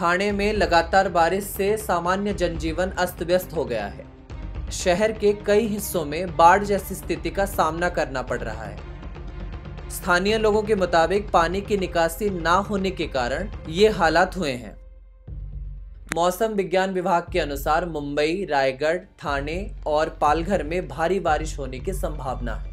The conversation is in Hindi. ठाणे में लगातार बारिश से सामान्य जनजीवन अस्त व्यस्त हो गया है। शहर के कई हिस्सों में बाढ़ जैसी स्थिति का सामना करना पड़ रहा है। स्थानीय लोगों के मुताबिक पानी की निकासी ना होने के कारण ये हालात हुए हैं। मौसम विज्ञान विभाग के अनुसार मुंबई, रायगढ़, ठाणे और पालघर में भारी बारिश होने की संभावना है।